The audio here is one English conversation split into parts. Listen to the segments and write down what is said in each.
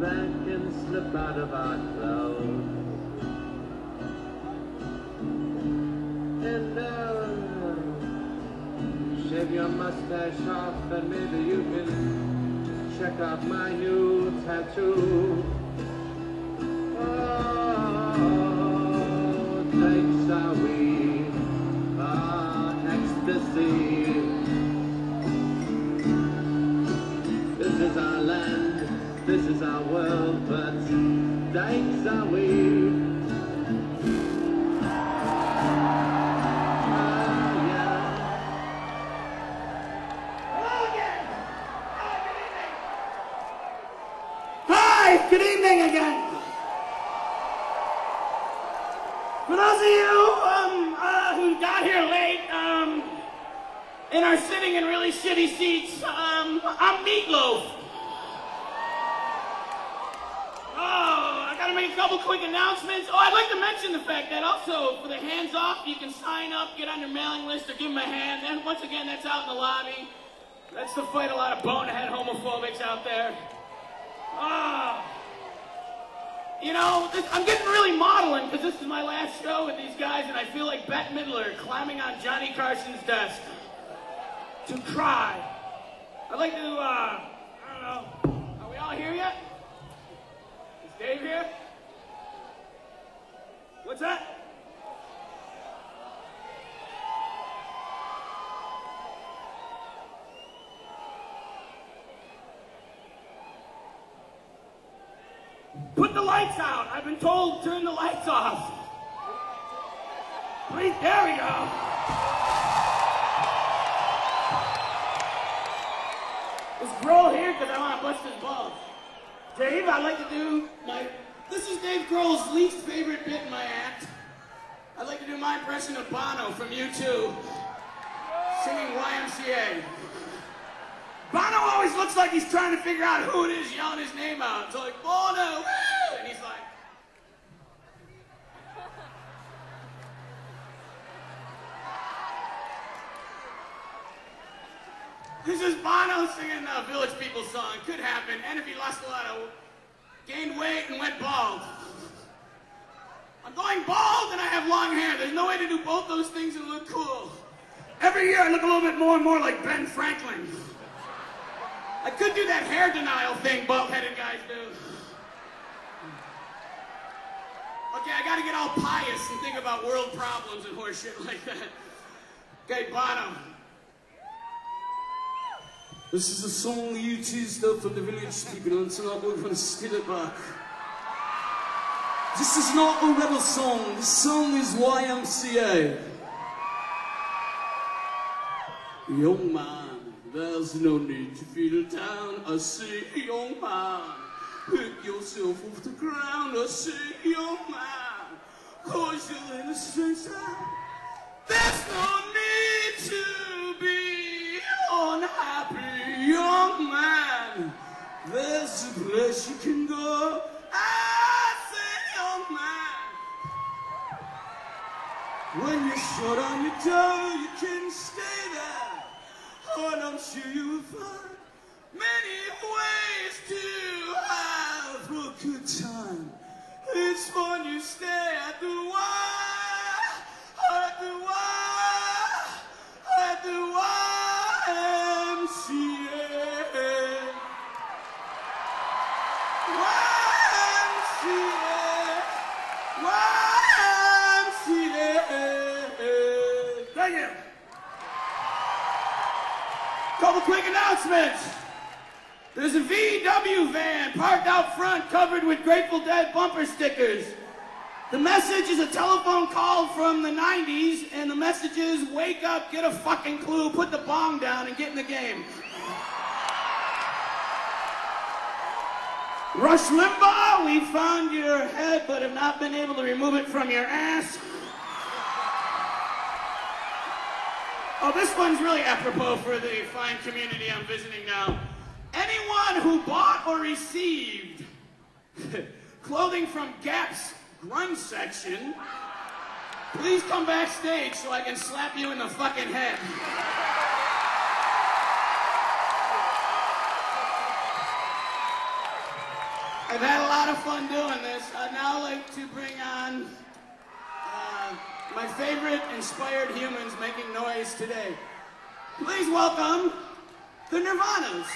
back and slip out of our clothes. And now, shave your mustache off and maybe you can check out my new tattoo. Oh, thanks are we, our ecstasy. This is our land, this is our world, but dykes are we. Oh, yeah. Oh, yes. Hi, good evening again. For those of you who got here late, and are sitting in really shitty seats, I'm Meatloaf. Oh, I gotta make a couple quick announcements. Oh, I'd like to mention the fact that also, for the hands off, you can sign up, get on your mailing list, or give them a hand. And once again, that's out in the lobby. That's to fight a lot of bonehead homophobics out there. Ah. Oh. You know, I'm getting really maudlin because this is my last show with these guys, and I feel like Bette Midler climbing on Johnny Carson's desk to cry. I'd like to, I don't know, are we all here yet? Is Dave here? What's that? Put the lights out. I've been told turn the lights off. Wait, there we go. Is Grohl here? Because I want to bust his balls. Dave, I'd like to do my... This is Dave Grohl's least favorite bit in my act. I'd like to do my impression of Bono from U2, singing YMCA. Bono always looks like he's trying to figure out who it is yelling his name out. It's like, Bono, woo! And he's like... This is Bono singing a Village People song. Could happen. And if he lost a lot of... gained weight and went bald. I'm going bald and I have long hair. There's no way to do both those things and look cool. Every year I look a little bit more and more like Ben Franklin. I could do that hair denial thing bald-headed guys do. Okay, I gotta get all pious and think about world problems and horse shit like that. Okay, Bono. This is a song U2 stuff from the Village People until I work on a skillet back. This is not a rebel song. This song is YMCA. Young man. There's no need to feel down, I see young man. Pick yourself off the ground, I see young man. Cause you're in a sense there's no need to be unhappy, young man. There's a place you can go, I see young man. When you're shut on your door, you can stay there. And I'm sure you'll find many ways to have a good time. It's fun you stay at the YMCA. YMCA. Thank you. Couple quick announcements. There's a VW van parked out front covered with Grateful Dead bumper stickers. The message is a telephone call from the 90s, and the message is, wake up, get a fucking clue, put the bong down, and get in the game. Rush Limbaugh, we found your head, but have not been able to remove it from your ass. Oh, this one's really apropos for the fine community I'm visiting now. Anyone who bought or received clothing from Gap's grunge section, please come backstage so I can slap you in the fucking head. I've had a lot of fun doing this. I'd now like to bring on my favorite inspired humans making noise today. Please welcome the Nirvanas.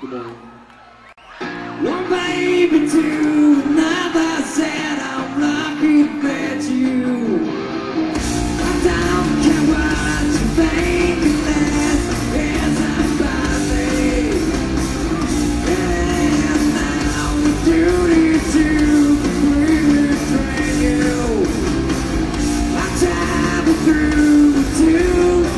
Goodbye. One baby to another said I'm lucky that you. I don't care what you think unless it's somebody. It is now the duty to completely train you. I travel through the two.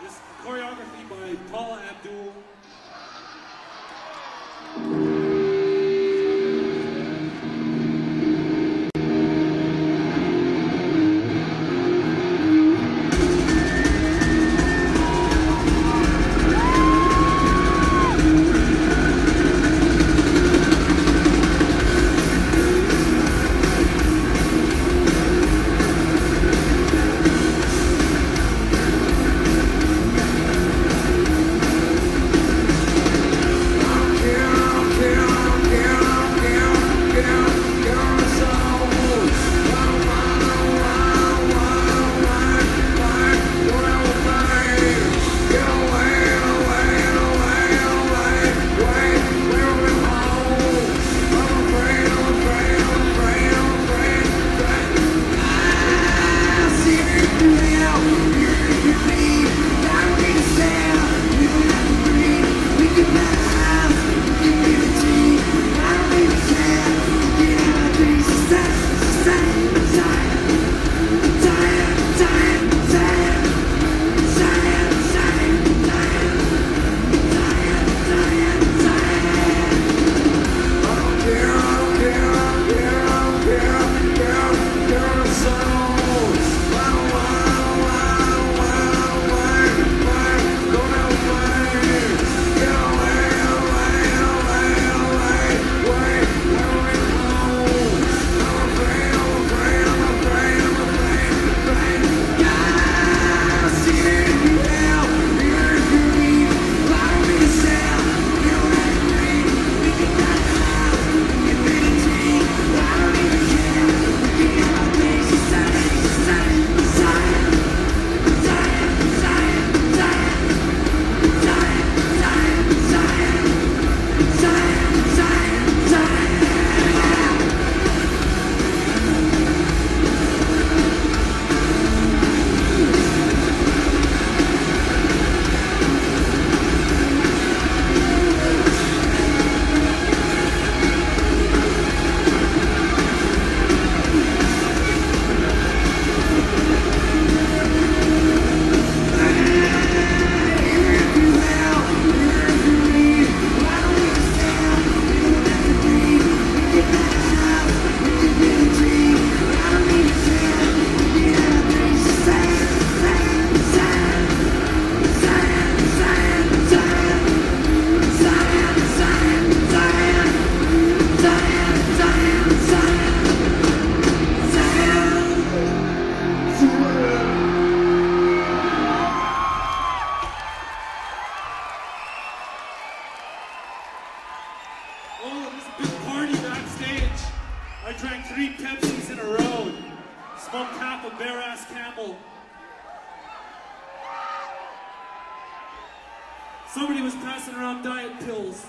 This choreography by Paula Abdul. drank 3 Pepsis in a row. Smoked half a bare-ass Camel. Somebody was passing around diet pills.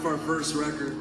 off our first record.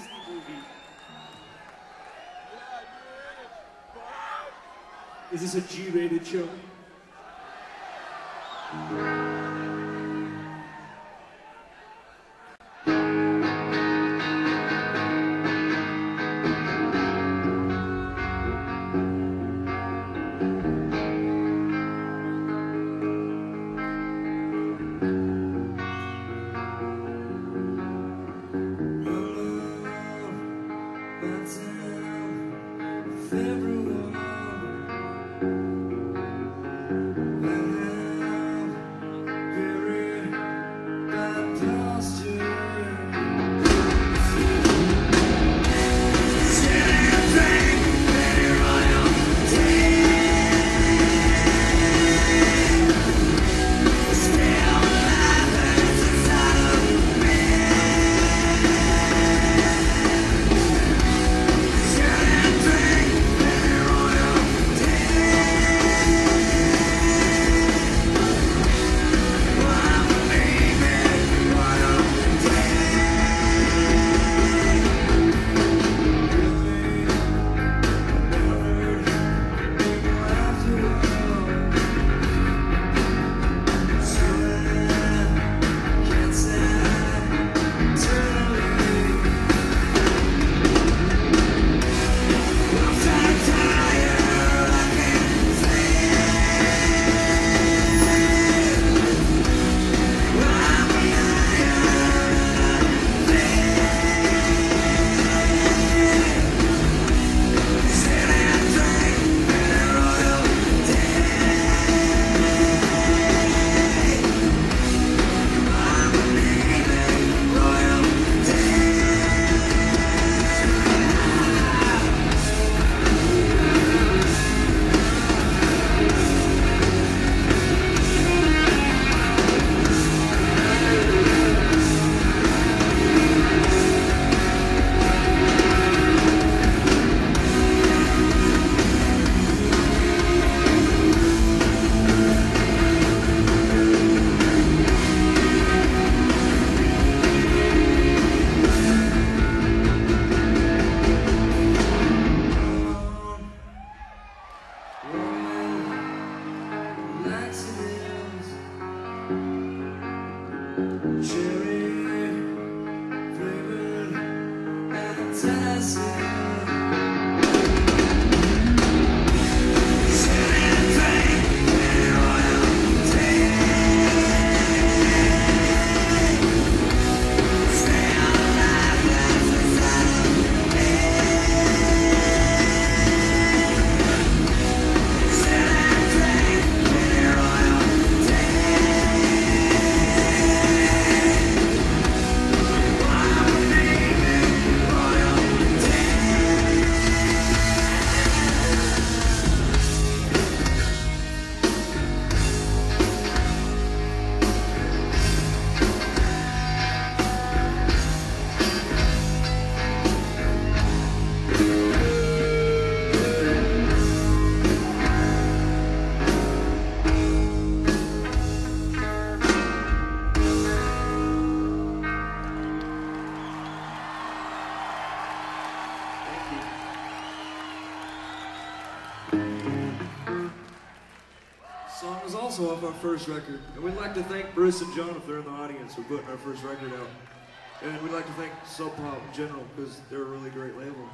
is the movie? Is this a G-rated show? First record, and we'd like to thank Bruce and John, if they're in the audience, for putting our first record out, and we'd like to thank Sub Pop in general, because they're a really great label.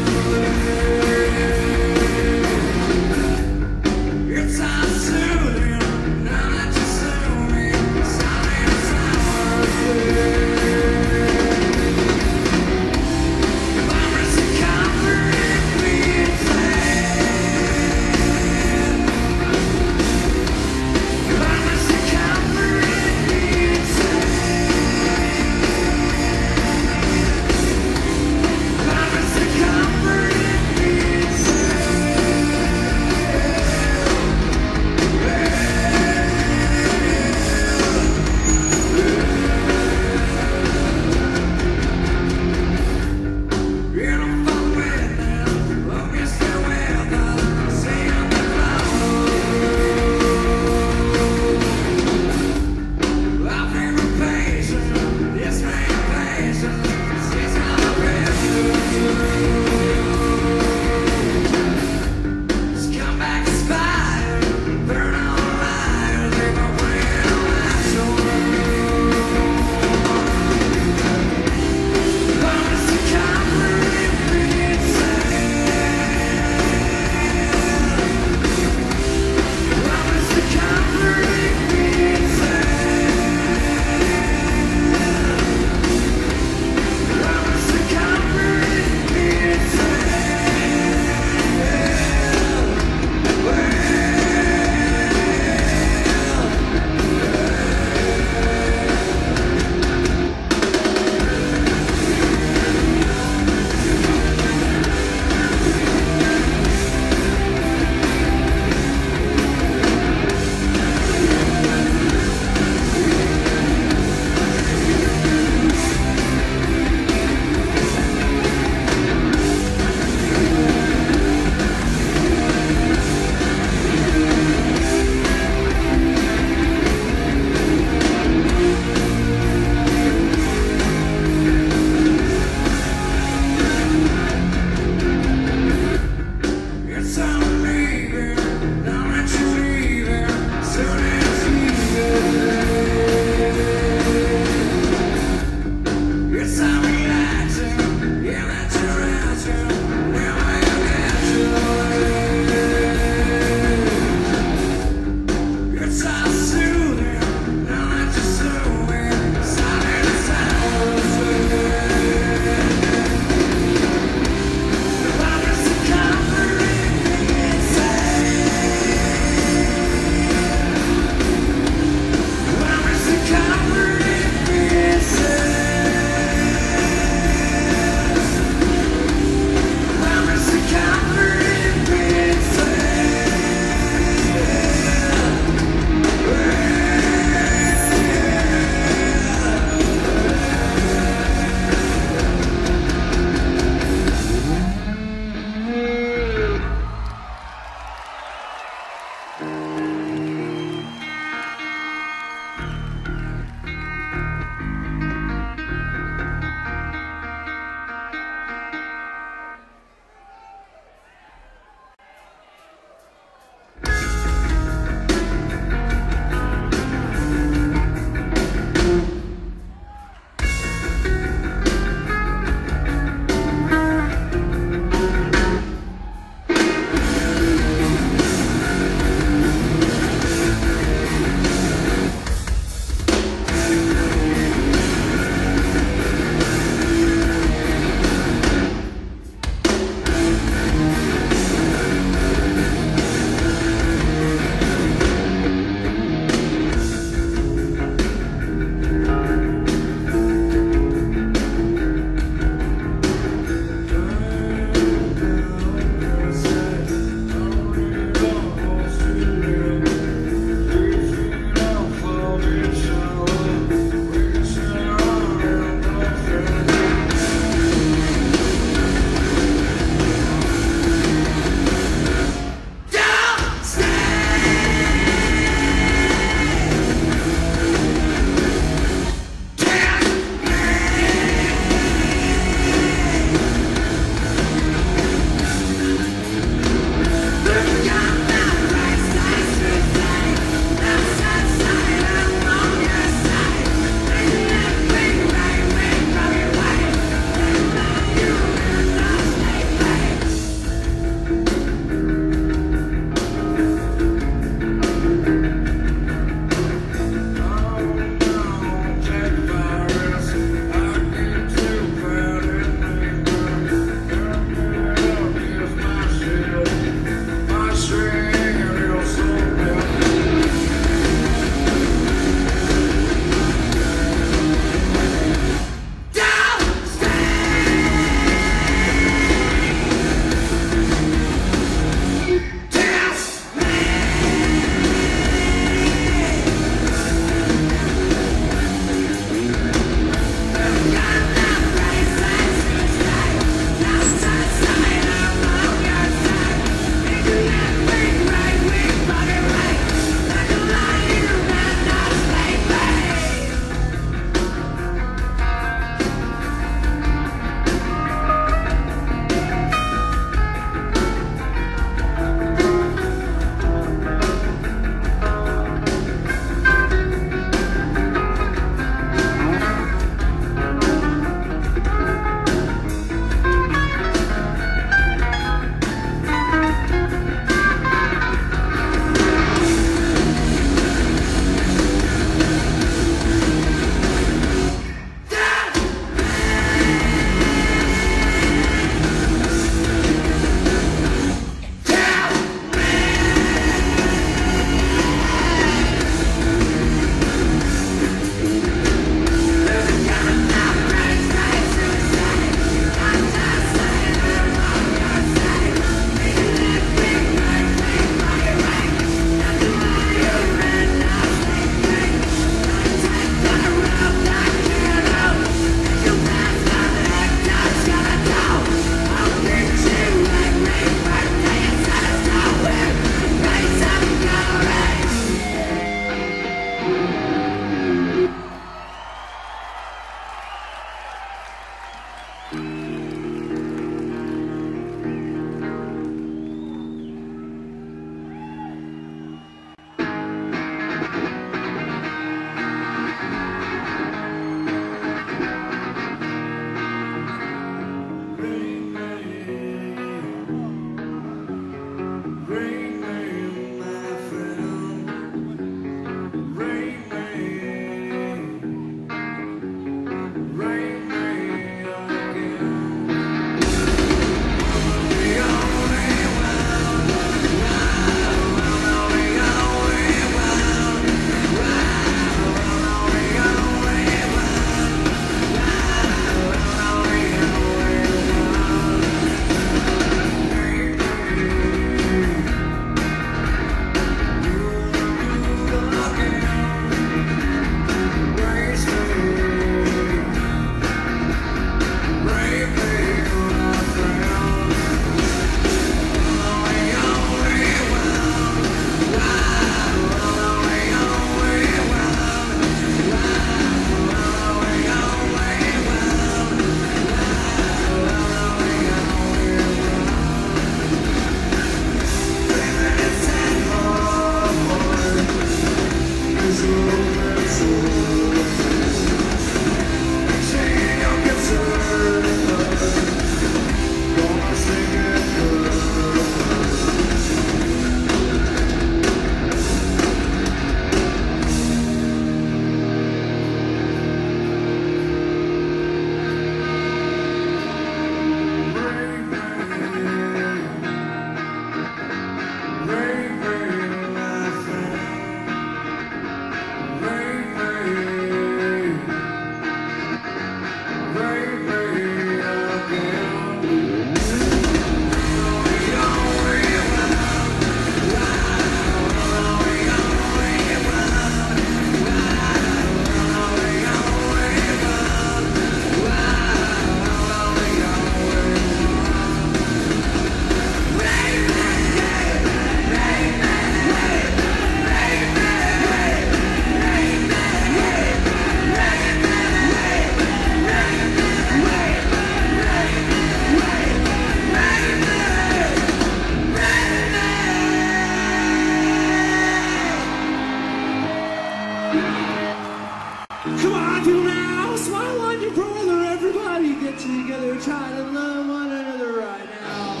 Come on, do now, smile on your brother. Everybody get together, try to love one another right now.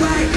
Way.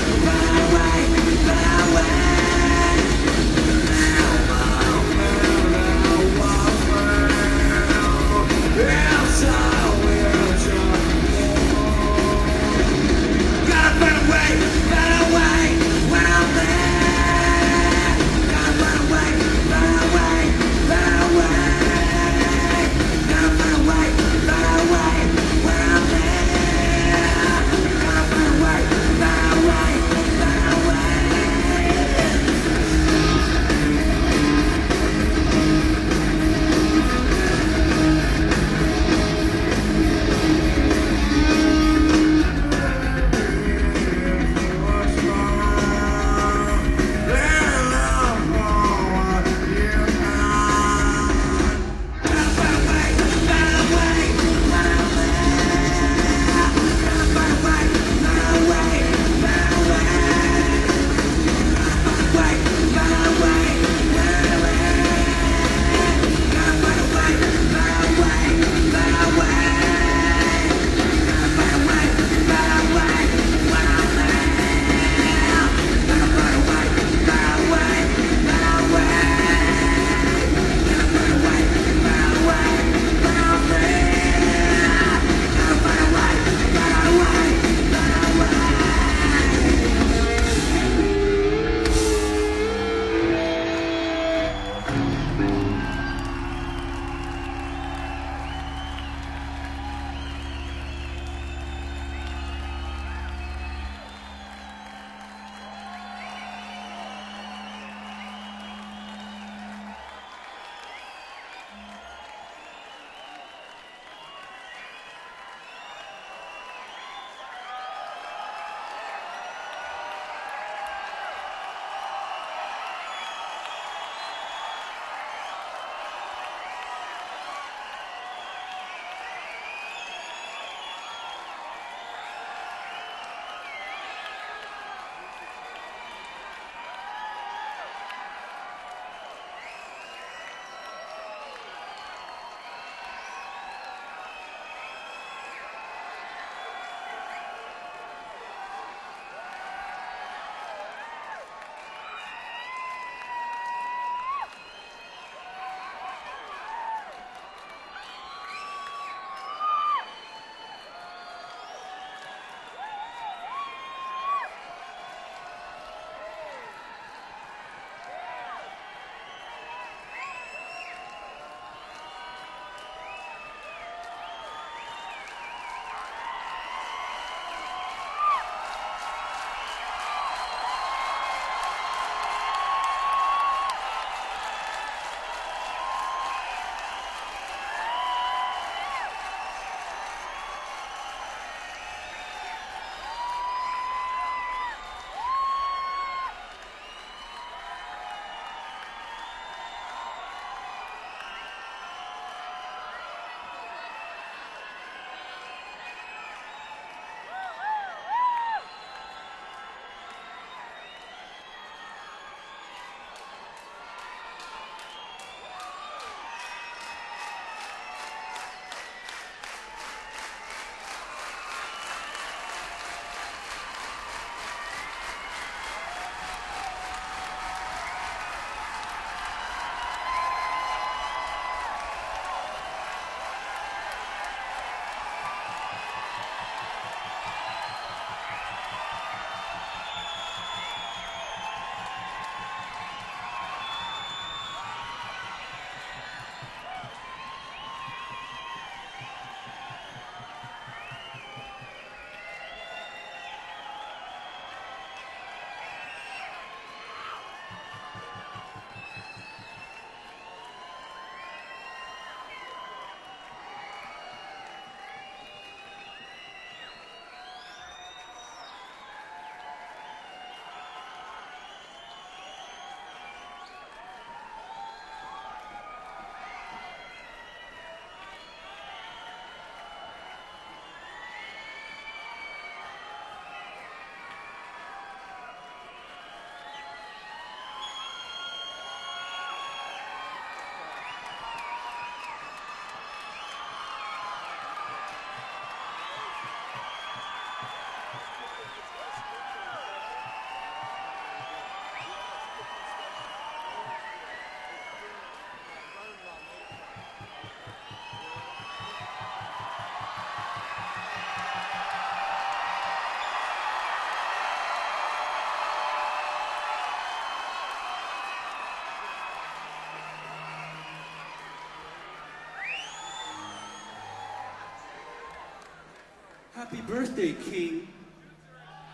Happy birthday, King.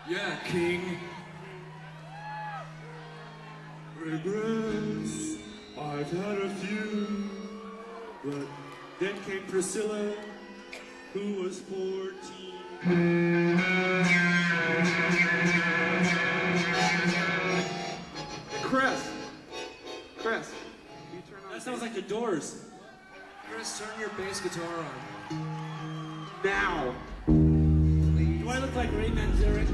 Yeah, King. Regrets, I've had a few. But then came Priscilla, who was 14. Chris. That sounds like The Doors. Chris, turn your bass guitar on. Now. Please. Do I look like Ray Manzarek?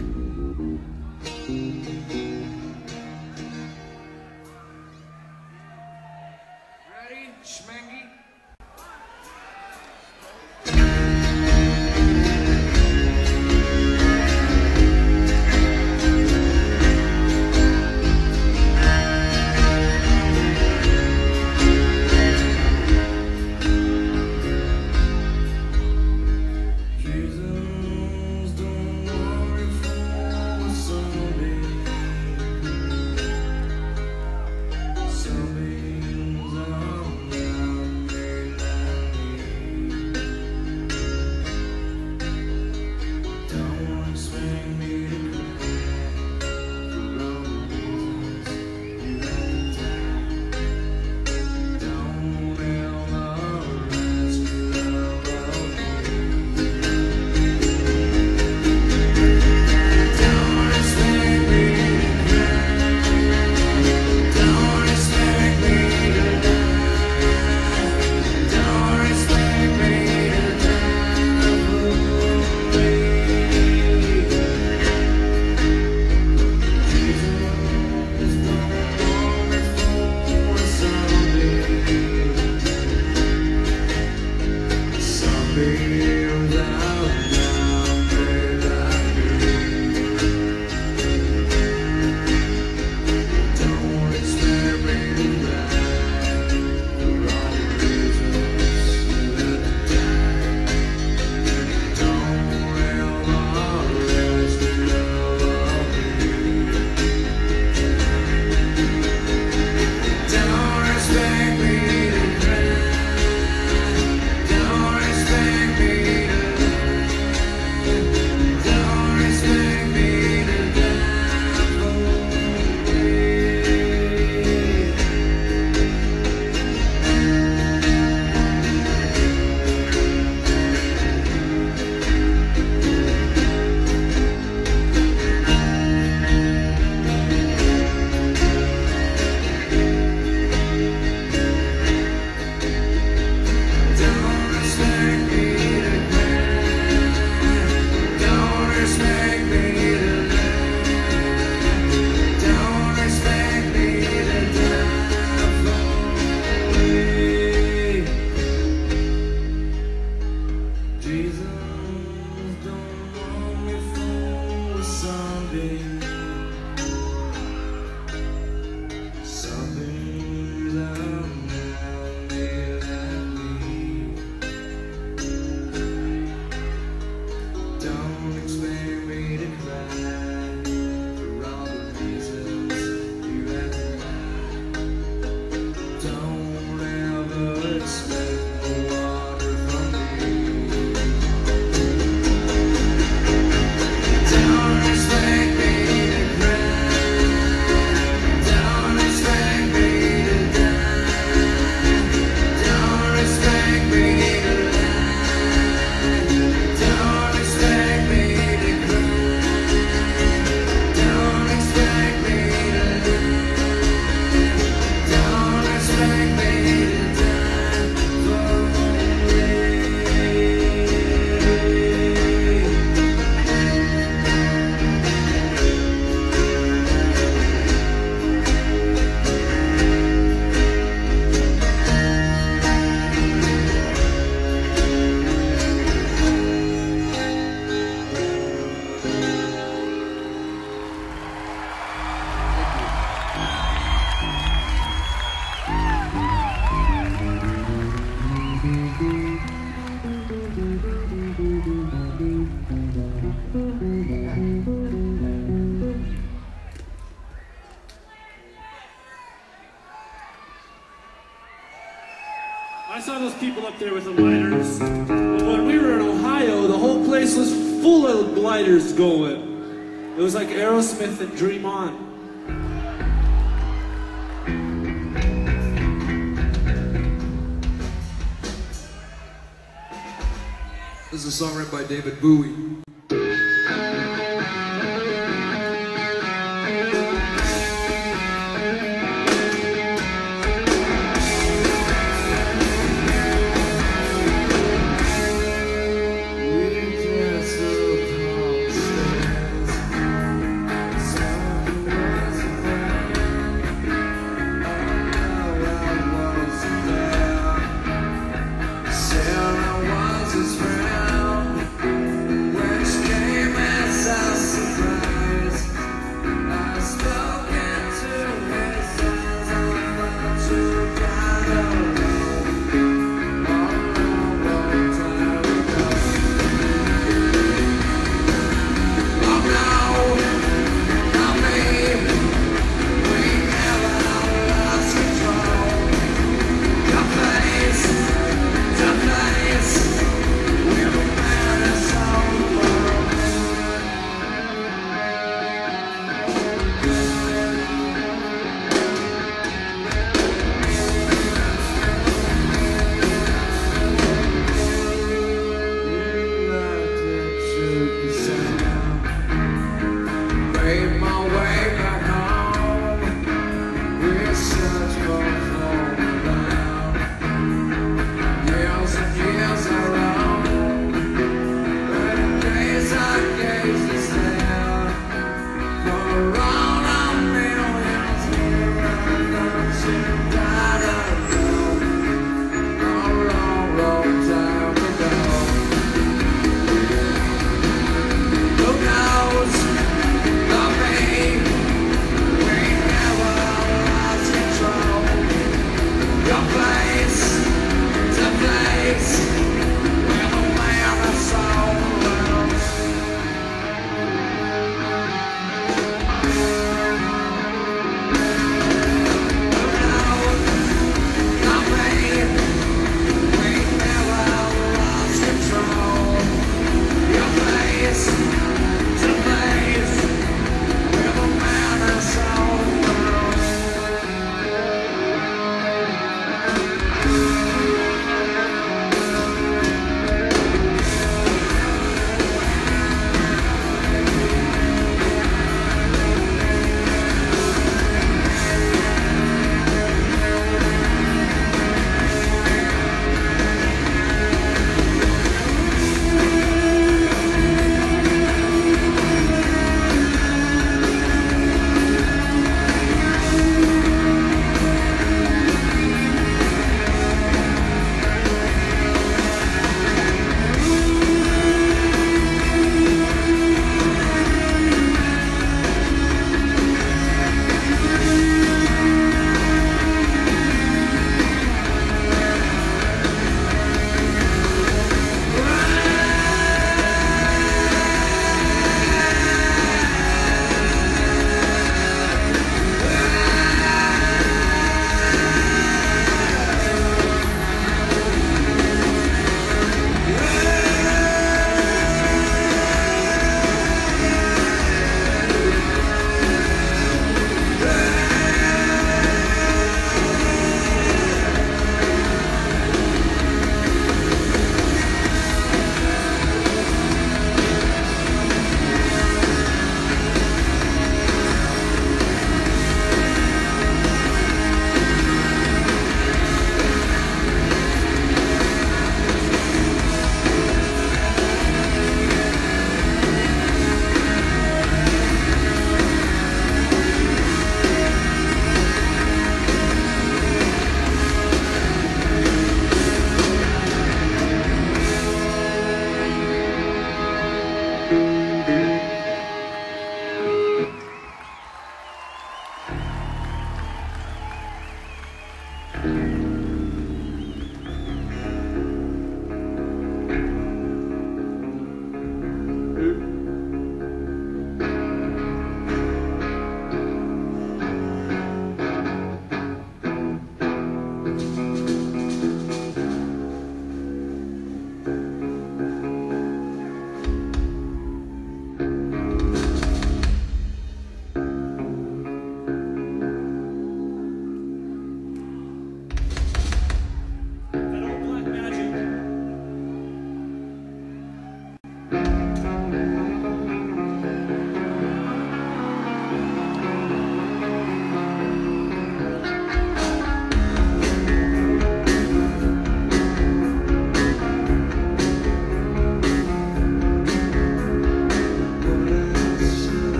Up there with the lighters. But when we were in Ohio, the whole place was full Fighters going. It was like Aerosmith and Dream On. This is a song written by David Bowie. Where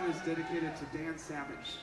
song is dedicated to Dan Savage.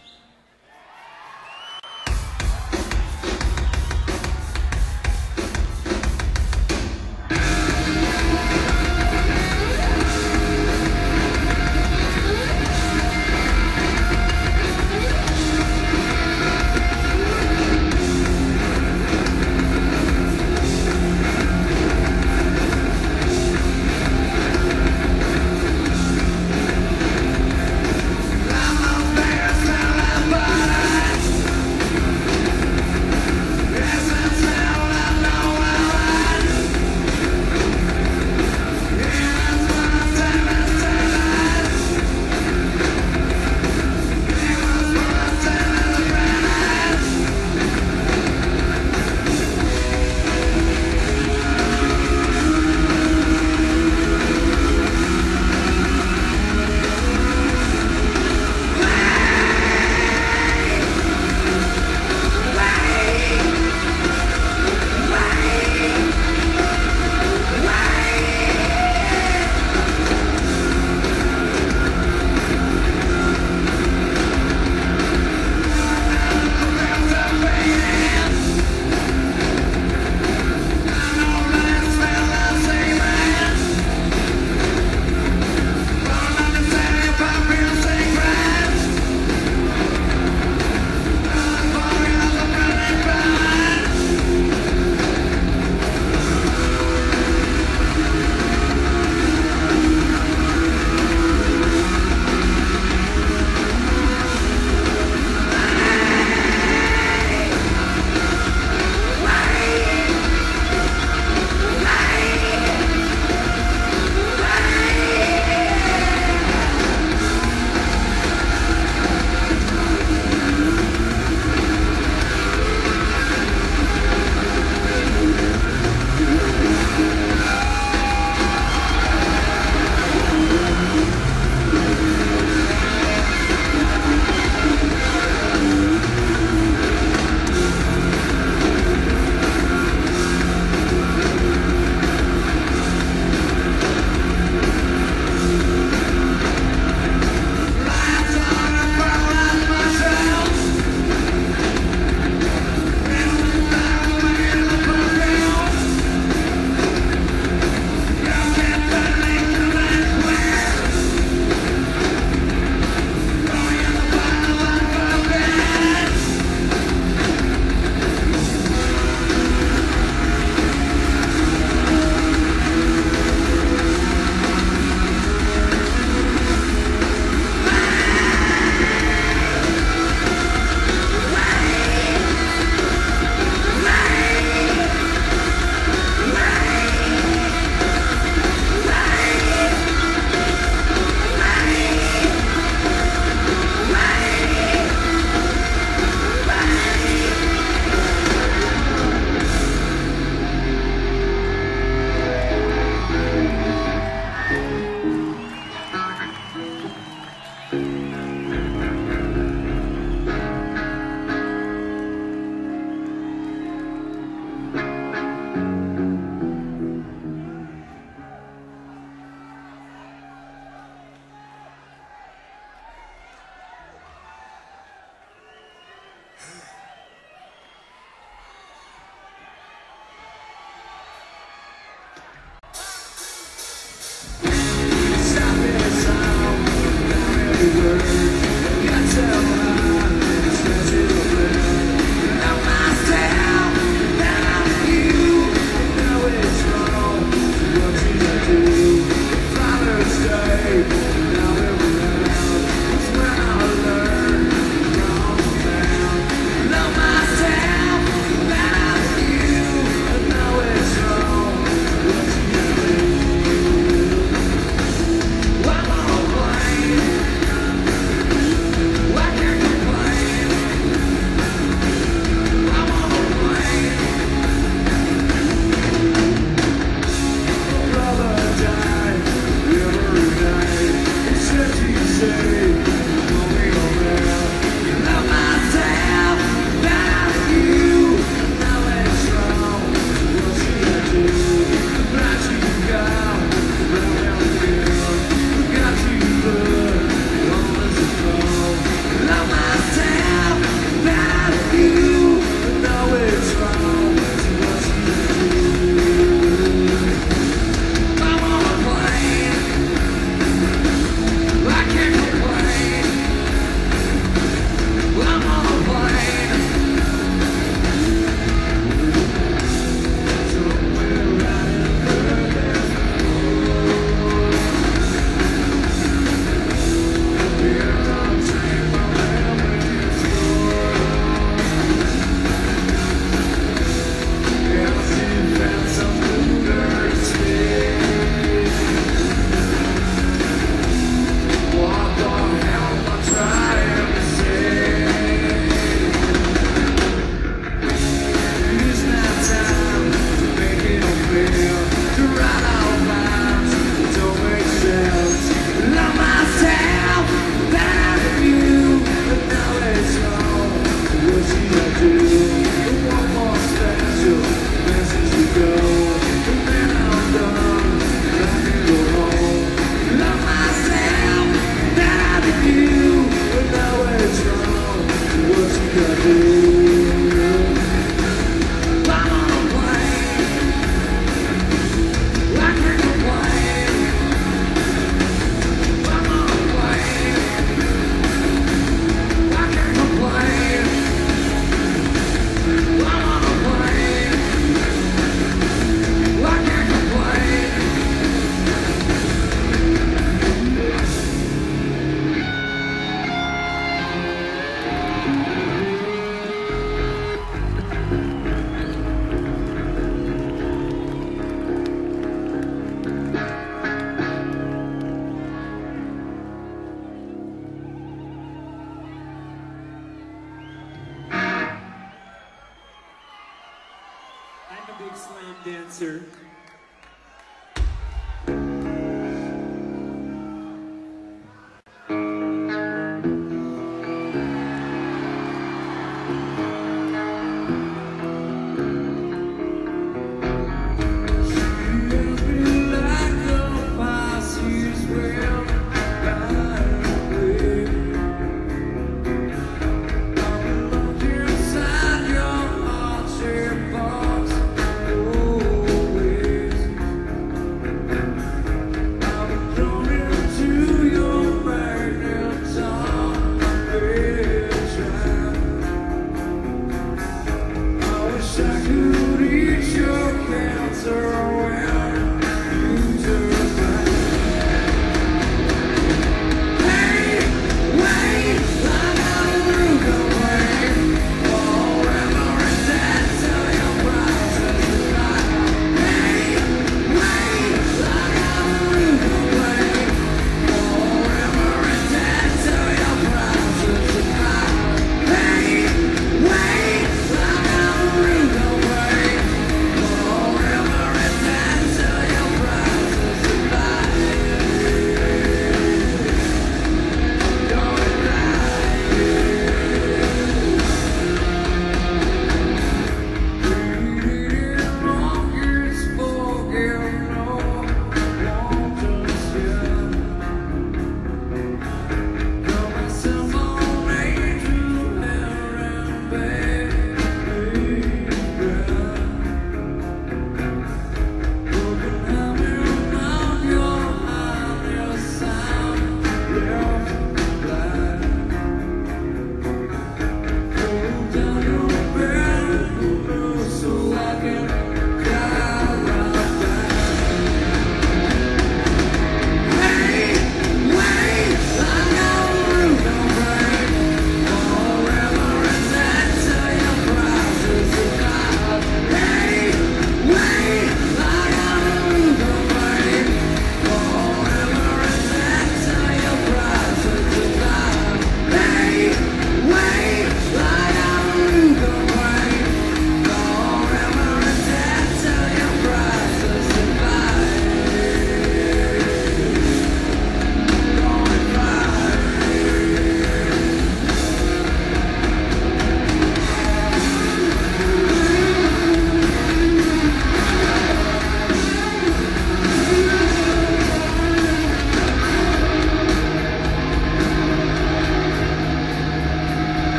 slam dancer.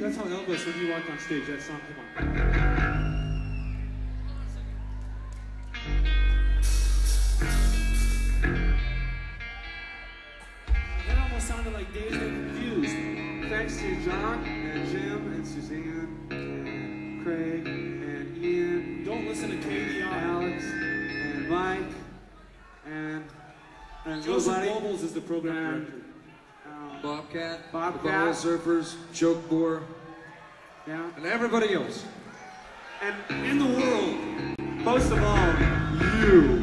that's how Elvis, when you walk on stage, that song, come on. That almost sounded like Days of Confused. Thanks to John and Jim and Suzanne and Craig and Ian. Don't listen to KDR. Alex and Mike and Joseph Nobles is the program director. Bobcat, the Ball Surfers, Choke Boar, yeah, and everybody else. And in the world, most of all, you.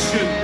question.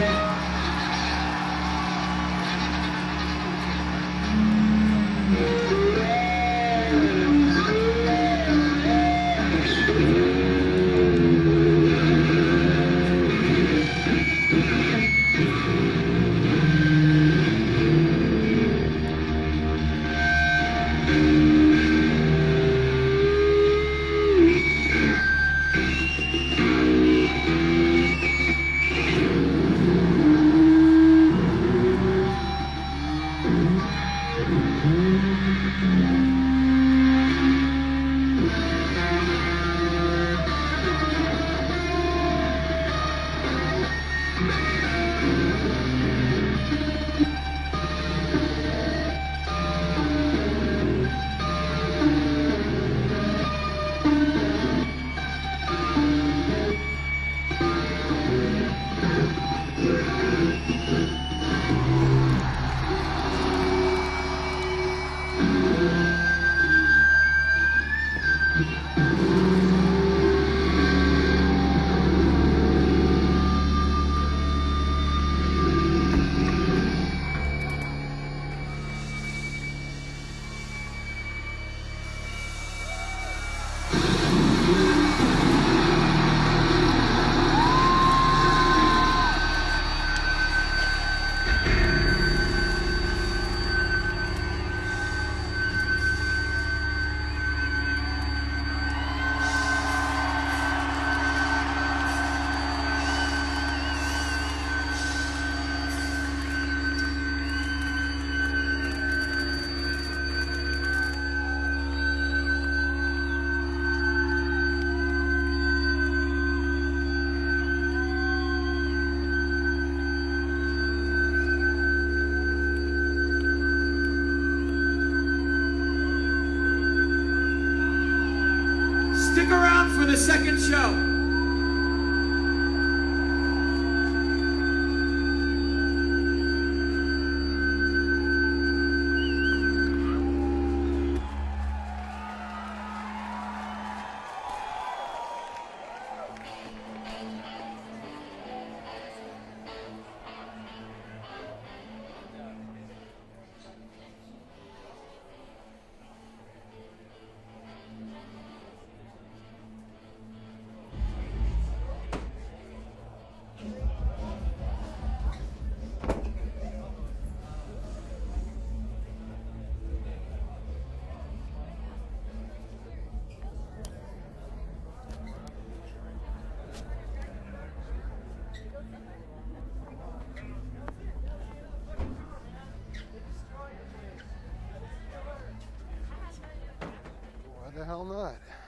Stick around for the second show. Hell not.